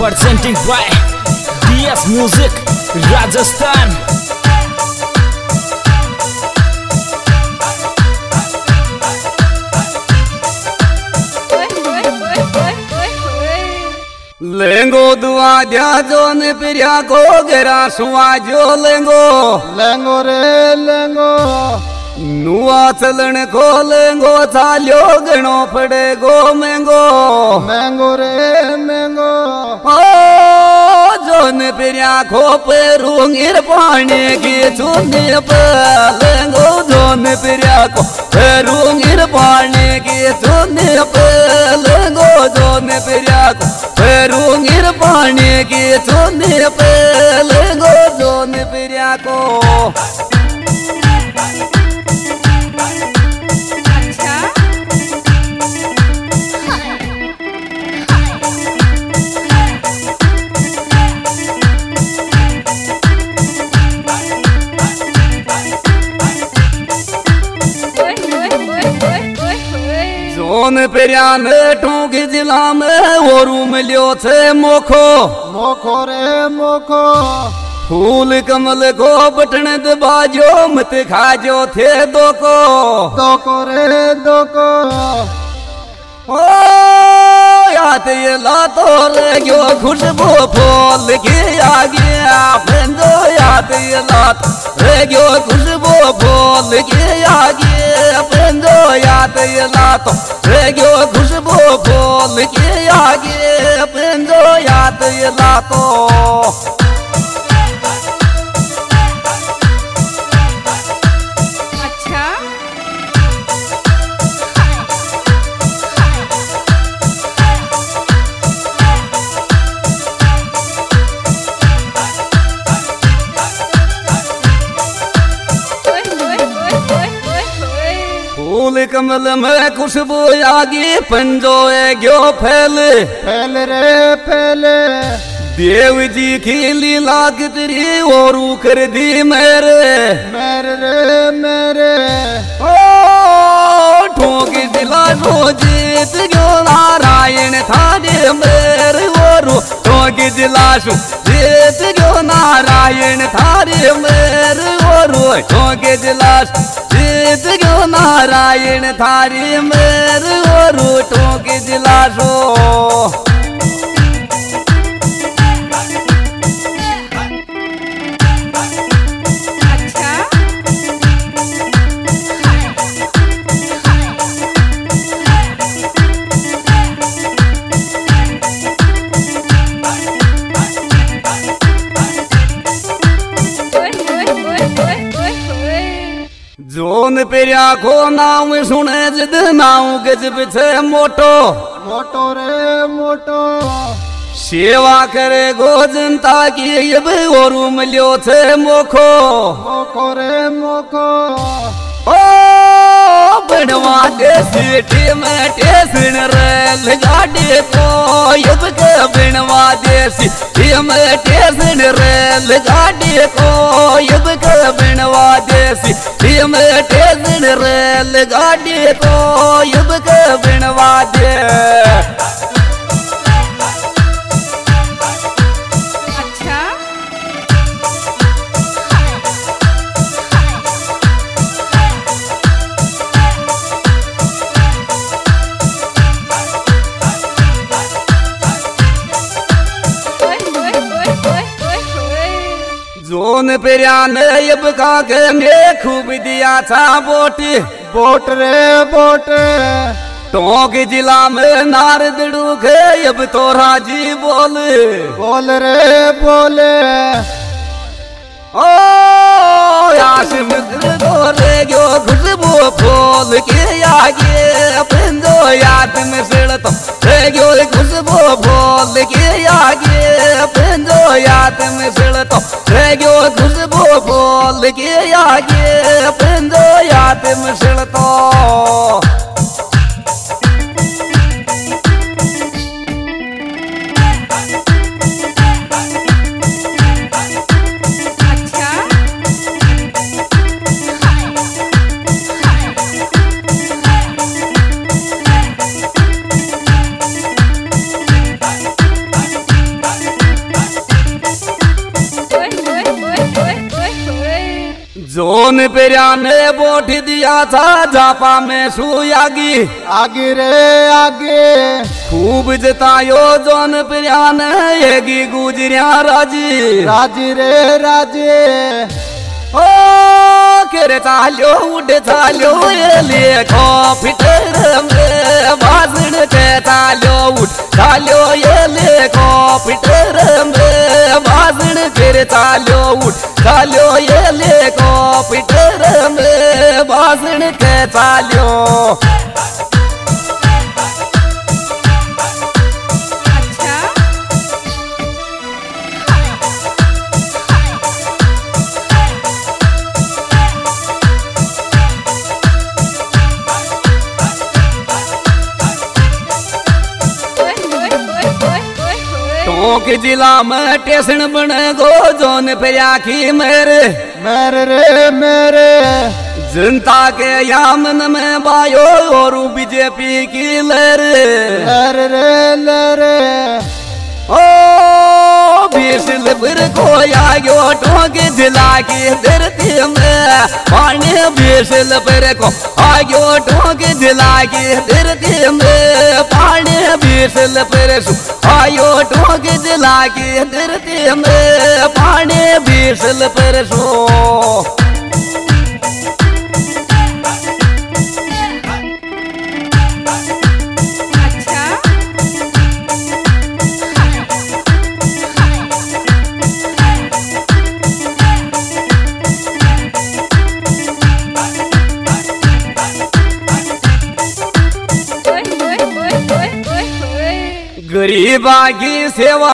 Representing by DS Music Rajasthan. लेंगो दुआ ध्याजो ने प्रिया को गेरा सुवाजो लेंगो लेंगो रे लेंगो नुआ चलन को लेंगो थालियो गणो पड़े गो मैंगो मैंगो रे मैंगो ओ जो ने प्रिया को पेरूंगीर पानी की चुनी पे लेंगो जो ने प्रिया को पेरूंगीर पानी की चुनी पे लेंगो जो ने प्रिया को रूंगीर पानी की चुनी पे लेंगो जोन प्रिया को जोन प्रिया ने ठूंगी जिला में वो रूम लियो थे मोखो मोखो रे मोखो फूल कमल को बटन दबाजो मत खाजो थे दोको दोको रे दोको ओ याद ये लातो रे यो खुशबू फूल की आ गया फेंदो याद ये लातो रे यो खुशबू फूल की आ गया फेंदो याद ये लातो रे यो खुशबू फूल की आगे पेंदो याद ये लातो फूल कमल में खुशबू आगी पंजो ए गयो फैले फैल रे फैले देव जी की लीला कितरी और कर दी मेरे मेरे रे मेरे ओ ठोक दिला रो जीत गयो नारायण थाने मेरे और ठोक दिला सो जीत गयो नारायण थाने मेरे और ठोक दिला जीत गयो नारायण थारी मेर और ठोंकी दिलासो जोन प्रिया को नाम सुने जिद नाव गज पिछे मोटो मोटो रे मोटो सेवा करे गो जनता की अब और मिलो थे मोखो मोखो रे मोखो ओ बनवा के सिटी में टेसन रेल गाड़ी को अब के बनवा देसी में टेसन रेल गाड़ी को अब के बनवा देसी में टेजन रेल गाड़ी को युग के बिनवा दे जोन प्रिया ने अब काके ने खूब दिया था बोट बोट रे बोट टोंक जिला में नारद डूखे अब तो राजी बोल बोल रे बोले ओ यासिम दो रे गो खुशबू फूल के आगे पेंदो याद में सिड़तो रे गो खुशबू फूल के आगे पेंदो याद में सिड़तो रे गो खुशबू फूल के आगे पेंदो याद में सिड़तो कौन पेरा ने बोठ दिया था जापा में सुई आगी आगे रे आगे खूब जतायो जोन पेरा ने येगी गुजरिया राजी राजी रे राजे ओ केरे चालो उड़ चालो ये लिए कॉफिटर हमरे बाजन के चालो उड़ चालो ये लिए कॉफिटर हमरे बाजन केरे चालो उड़ चालो ये लिए कॉफिटर हमरे बाजन के चालो के जिला में टेसन बने गो जोन पे आखी मेरे मेरे रे मेरे जनता के यामन में बायो और बीजेपी की लहरे लहरे लहरे ओ बीसलपुर को आयो टोंके जिला की धरती में पानी बीसलपुर को आयो टोंके जिला की धरती में पानी बीसलपुर सु आयो टोंके जिला की धरती में पानी बीसलपुर सु गरीबा की सेवा